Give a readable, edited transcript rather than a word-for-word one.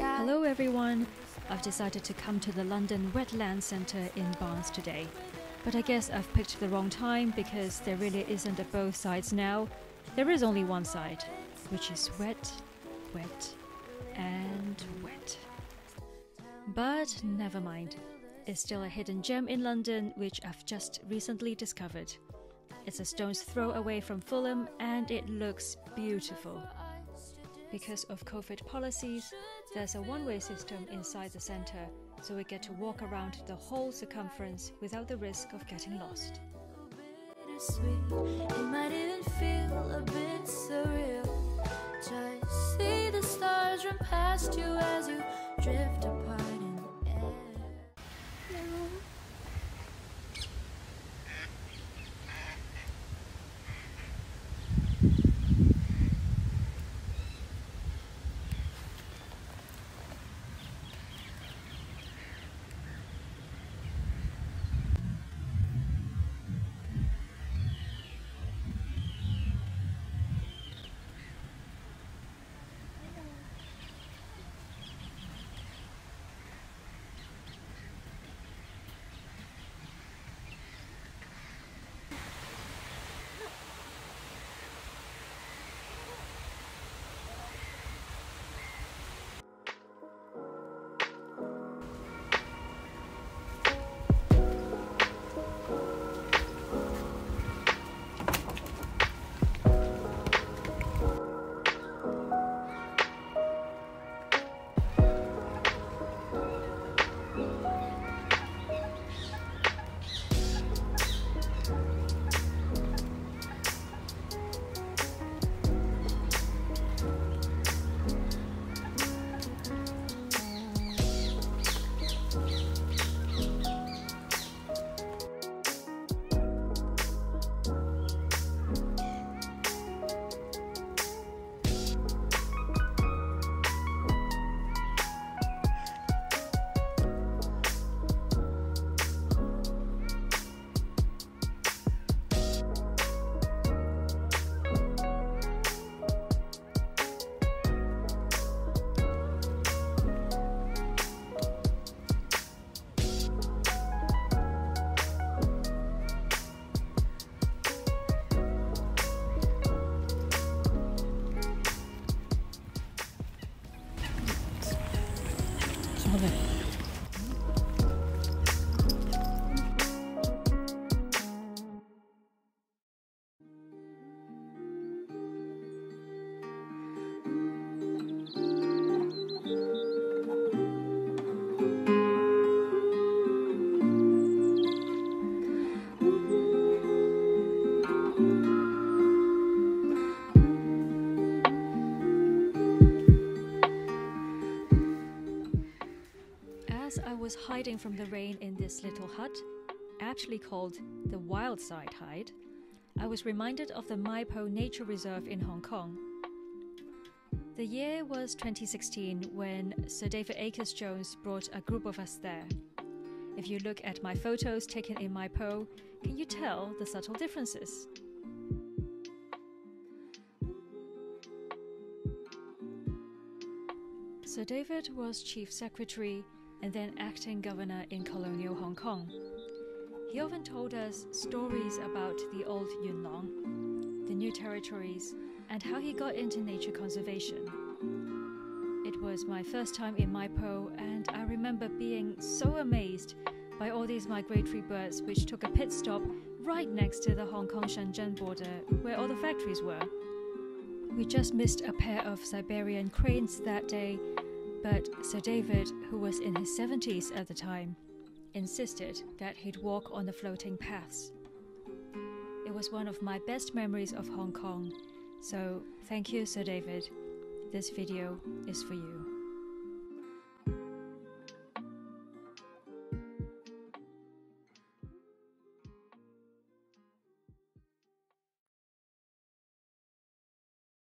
Hello everyone, I've decided to come to the London Wetland Centre in Barnes today. But I guess I've picked the wrong time because there really isn't a both sides now. There is only one side, which is wet, wet and wet. But never mind, it's still a hidden gem in London which I've just recently discovered. It's a stone's throw away from Fulham and it looks beautiful. Because of COVID policies, there's a one-way system inside the centre, so we get to walk around the whole circumference without the risk of getting lost. I was hiding from the rain in this little hut, aptly called the Wildside Hide, I was reminded of the Maipo Nature Reserve in Hong Kong. The year was 2016 when Sir David Akers-Jones brought a group of us there. If you look at my photos taken in Maipo, can you tell the subtle differences? Sir David was Chief Secretary and then acting governor in colonial Hong Kong. He often told us stories about the old Yuen Long, the new territories, and how he got into nature conservation. It was my first time in Maipo, and I remember being so amazed by all these migratory birds which took a pit stop right next to the Hong Kong Shenzhen border where all the factories were. We just missed a pair of Siberian cranes that day, but Sir David, who was in his 70s at the time, insisted that he'd walk on the floating paths. It was one of my best memories of Hong Kong, so thank you, Sir David. This video is for you.